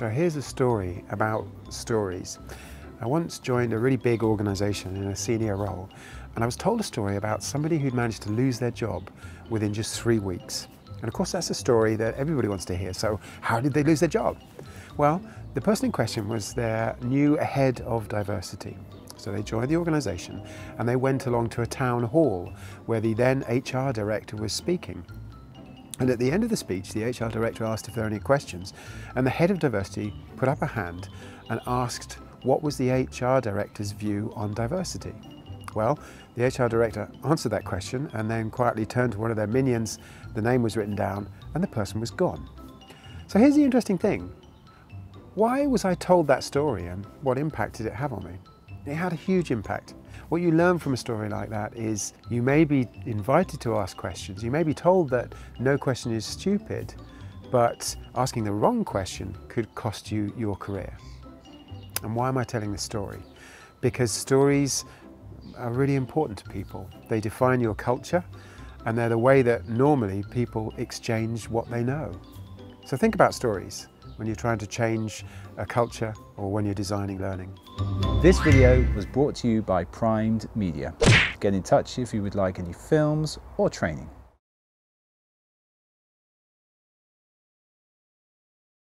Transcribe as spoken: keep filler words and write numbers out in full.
So here's a story about stories. I once joined a really big organization in a senior role, and I was told a story about somebody who'd managed to lose their job within just three weeks. And of course, that's a story that everybody wants to hear. So how did they lose their job? Well, the person in question was their new head of diversity. So they joined the organization and they went along to a town hall where the then H R director was speaking. And at the end of the speech, the H R director asked if there were any questions, and the head of diversity put up a hand and asked what was the H R director's view on diversity. Well, the H R director answered that question and then quietly turned to one of their minions. The name was written down and the person was gone. So here's the interesting thing. Why was I told that story, and what impact did it have on me? It had a huge impact. What you learn from a story like that is you may be invited to ask questions. You may be told that no question is stupid, but asking the wrong question could cost you your career. And why am I telling this story? Because stories are really important to people. They define your culture, and they're the way that normally people exchange what they know. So think about stories when you're trying to change a culture or when you're designing learning. This video was brought to you by Primed Media. Get in touch if you would like any films or training.